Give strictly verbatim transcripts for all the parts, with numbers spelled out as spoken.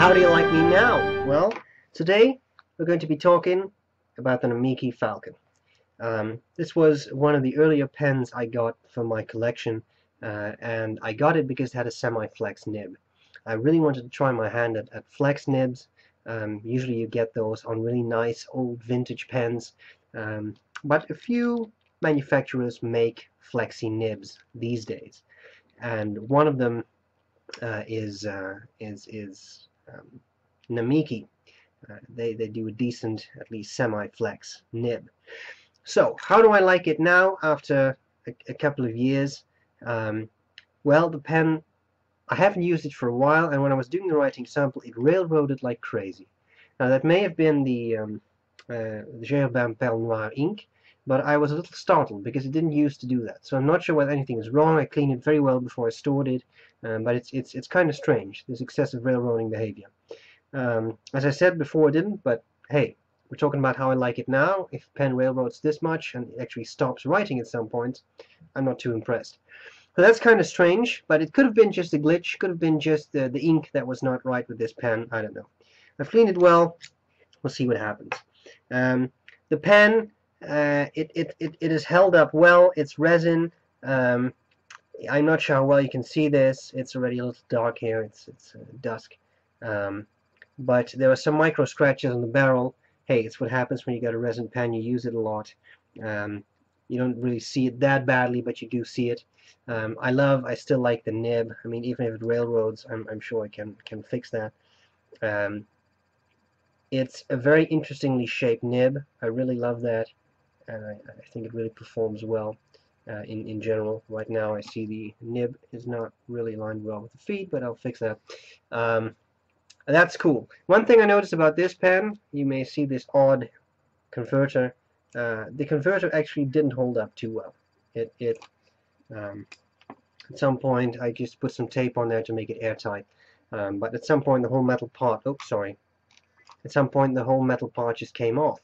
How do you like me now? Well, today we're going to be talking about the Namiki Falcon. Um, this was one of the earlier pens I got for my collection, uh, and I got it because it had a semi-flex nib. I really wanted to try my hand at, at flex nibs. Um, usually you get those on really nice old vintage pens, um, but a few manufacturers make flexi nibs these days, and one of them uh, is, uh, is is um, Namiki. Uh, they, they do a decent, at least semi-flex nib. So how do I like it now after a, a couple of years? Um, well, the pen, I haven't used it for a while, and when I was doing the writing sample, it railroaded like crazy. Now that may have been the um, uh, Gerbain Perle Noir ink, but I was a little startled because it didn't used to do that. So I'm not sure whether anything is wrong. I cleaned it very well before I stored it, um, but it's it's it's kind of strange, this excessive railroading behavior. Um, as I said before, I didn't, but hey, we're talking about how I like it now. If a pen railroads this much and it actually stops writing at some point, I'm not too impressed. So that's kind of strange, but it could have been just a glitch, could have been just the, the ink that was not right with this pen. I don't know. I've cleaned it well. We'll see what happens. Um, the pen, uh, it, it, it, it is held up well. It's resin. Um, I'm not sure how well you can see this. It's already a little dark here. It's, it's uh, dusk. Um, but there are some micro scratches on the barrel. Hey, it's what happens when you got a resin pen, you use it a lot. Um, you don't really see it that badly, but you do see it. Um, I love, I still like the nib. I mean, even if it railroads, I'm, I'm sure I can, can fix that. Um, it's a very interestingly shaped nib. I really love that, and I, I think it really performs well uh, in, in general. Right now I see the nib is not really aligned well with the feed, but I'll fix that. Um, That's cool. One thing I noticed about this pen, you may see this odd converter. Uh, the converter actually didn't hold up too well. It, it um, at some point I just put some tape on there to make it airtight. Um, but at some point the whole metal part, oops, sorry. At some point the whole metal part just came off,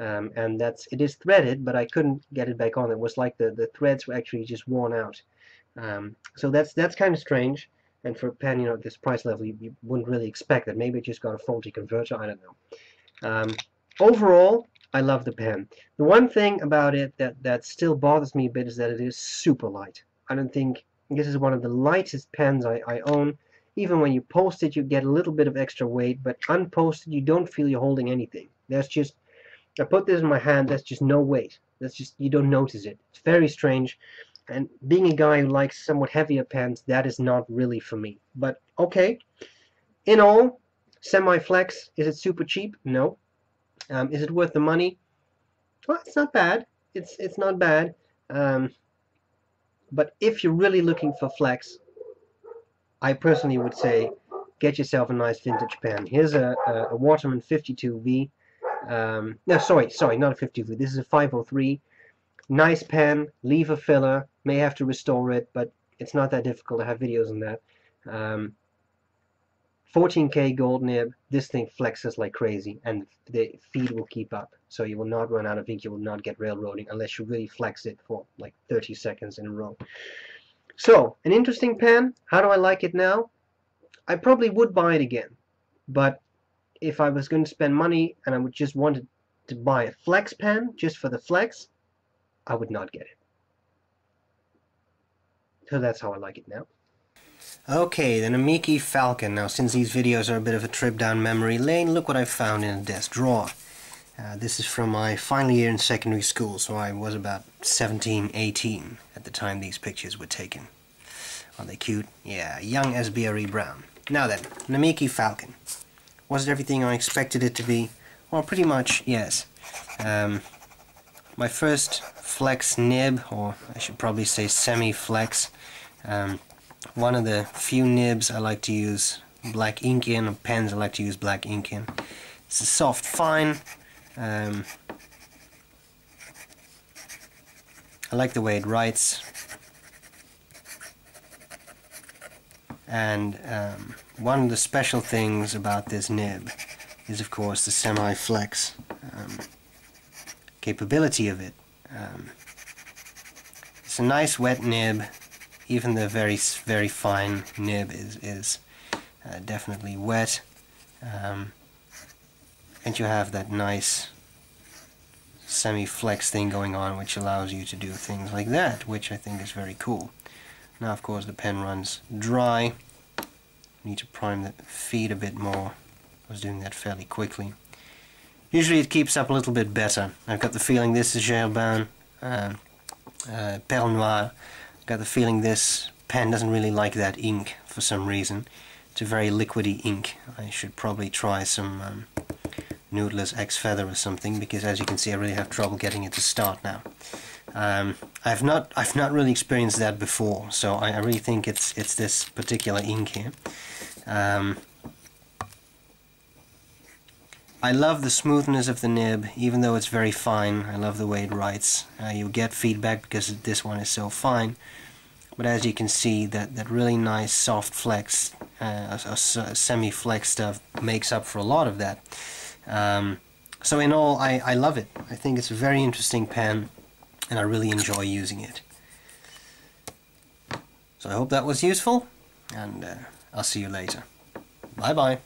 um, and that's it is threaded, but I couldn't get it back on. It was like the the threads were actually just worn out. Um, so that's that's kind of strange. And for a pen, you know, at this price level, you, you wouldn't really expect that. Maybe it just got a faulty converter, I don't know. Um, overall, I love the pen. The one thing about it that, that still bothers me a bit is that it is super light. I don't think, this is one of the lightest pens I, I own. Even when you post it, you get a little bit of extra weight, but unposted, you don't feel you're holding anything. There's just, I put this in my hand, there's just no weight. That's just, you don't notice it. It's very strange. And being a guy who likes somewhat heavier pens, that is not really for me. But okay, in all, semi-flex, is it super cheap? No. Um, is it worth the money? Well, it's not bad. It's it's not bad. Um, but if you're really looking for flex, I personally would say get yourself a nice vintage pen. Here's a, a, a Waterman fifty-two V. Um, no, sorry, sorry, not a fifty-two V. This is a five oh three. Nice pen, leave a filler, may have to restore it, but it's not that difficult. I have videos on that. Um, fourteen K gold nib, this thing flexes like crazy, and the feed will keep up, so you will not run out of ink, you will not get railroading, unless you really flex it for like thirty seconds in a row. So, an interesting pen. How do I like it now? I probably would buy it again, but if I was going to spend money and I would just wanted to buy a flex pen, just for the flex, I would not get it. So that's how I like it now. Okay, the Namiki Falcon. Now, since these videos are a bit of a trip down memory lane, look what I found in a desk drawer. Uh, this is from my final year in secondary school, so I was about seventeen, eighteen at the time these pictures were taken. Aren't they cute? Yeah, young S B R E Brown. Now then, Namiki Falcon. Was it everything I expected it to be? Well, pretty much, yes. Um, my first flex nib, or I should probably say semi-flex. Um, one of the few nibs I like to use black ink in, or pens I like to use black ink in. It's a soft fine. Um, I like the way it writes. And um, one of the special things about this nib is, of course, the semi-flex um, capability of it. Um, it's a nice wet nib. Even the very very fine nib is, is uh, definitely wet. um, and you have that nice semi-flex thing going on, which allows you to do things like that, which I think is very cool. Now of course the pen runs dry. Need to prime the feed a bit more. I was doing that fairly quickly. Usually it keeps up a little bit better. I've got the feeling this is Gerbain uh, uh, Perle Noir. I've got the feeling this pen doesn't really like that ink for some reason. It's a very liquidy ink. I should probably try some um, Noodler's X Feather or something, because as you can see I really have trouble getting it to start now. Um, I've not I've not really experienced that before, so I, I really think it's it's this particular ink here. Um, I love the smoothness of the nib, even though it's very fine. I love the way it writes. Uh, you get feedback because this one is so fine. But as you can see, that, that really nice soft flex, uh, or, or semi-flex stuff makes up for a lot of that. Um, so in all, I, I love it. I think it's a very interesting pen, and I really enjoy using it. So I hope that was useful, and uh, I'll see you later. Bye-bye.